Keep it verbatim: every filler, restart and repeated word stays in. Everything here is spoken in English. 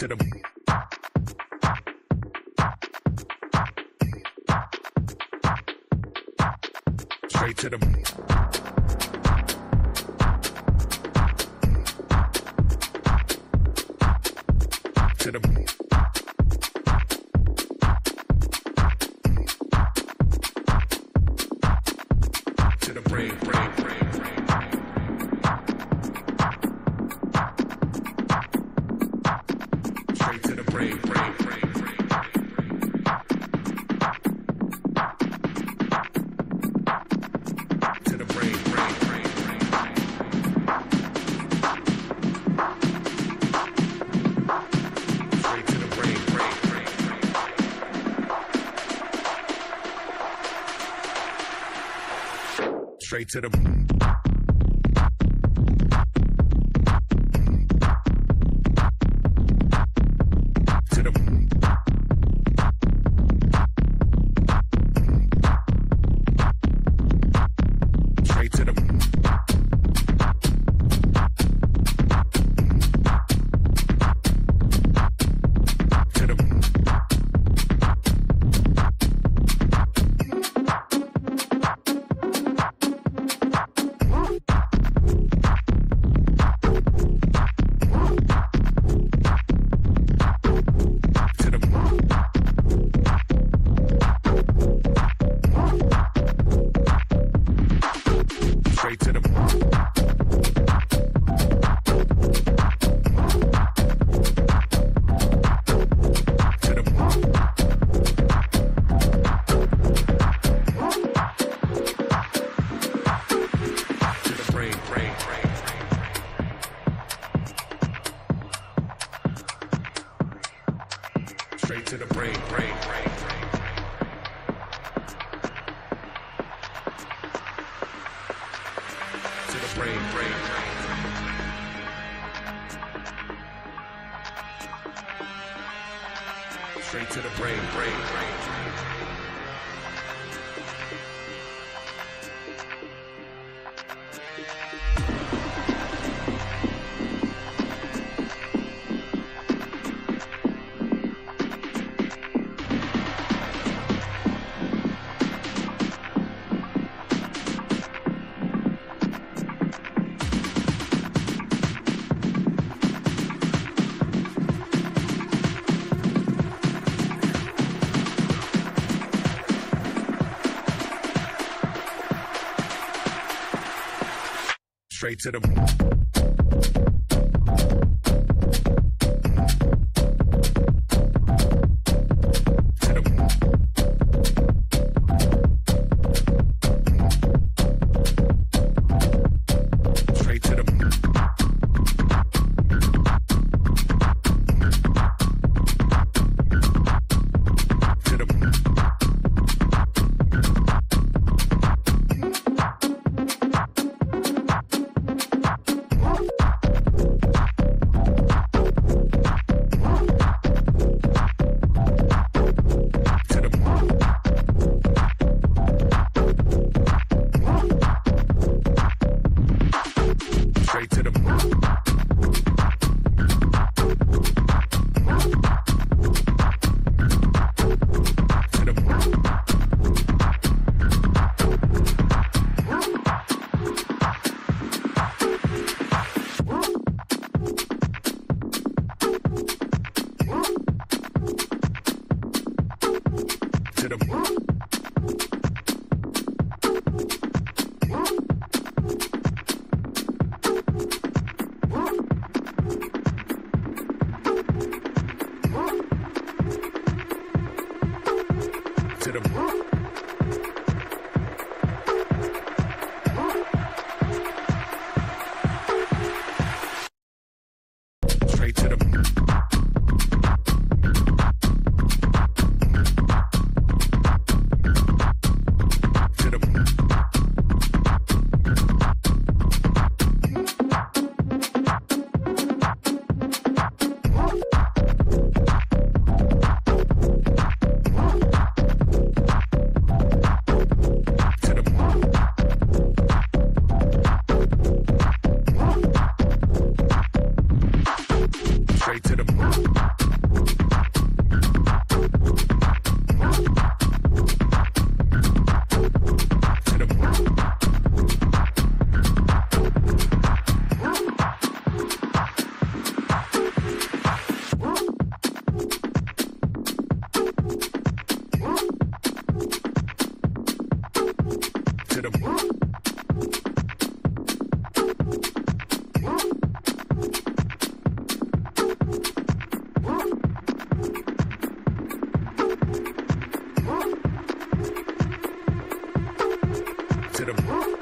to the... Straight to the... To the to the brain, brain, brain, brain, brain. Straight to the brain, brain, brain, brain. To the brain, brain, brain. Straight to the to the straight to the to the to the to the to the brain, brain, brain, brain. Straight to the brain, brain, brain, brain. Brain, brain, brain. Straight to the brain, brain, brain, straight to the to the straight to the to the to them. To them.